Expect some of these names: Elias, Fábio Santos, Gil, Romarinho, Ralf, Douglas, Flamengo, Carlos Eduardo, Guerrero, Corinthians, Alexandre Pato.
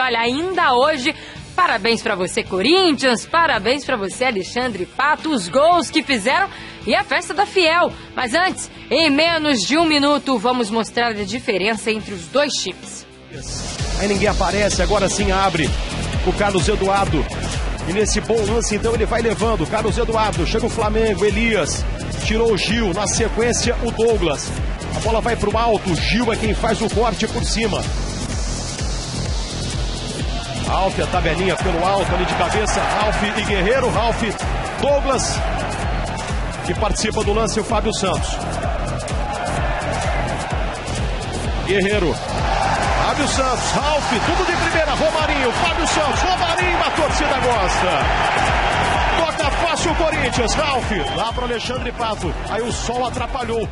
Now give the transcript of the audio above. Olha, ainda hoje, parabéns pra você, Corinthians, parabéns pra você, Alexandre Pato, os gols que fizeram e a festa da Fiel. Mas antes, em menos de um minuto, vamos mostrar a diferença entre os dois times. Aí ninguém aparece, agora sim abre o Carlos Eduardo. E nesse bom lance, então, ele vai levando. Carlos Eduardo, chega o Flamengo, Elias, tirou o Gil, na sequência o Douglas. A bola vai pro alto, Gil é quem faz o corte por cima. Ralf, a tabelinha pelo alto ali de cabeça, Ralf e Guerrero, Ralf, Douglas, que participa do lance o Fábio Santos. Guerrero, Fábio Santos, Ralf, tudo de primeira, Romarinho, Fábio Santos, Romarinho, a torcida gosta. Toca fácil o Corinthians, Ralf, lá para Alexandre Pato, aí o sol atrapalhou.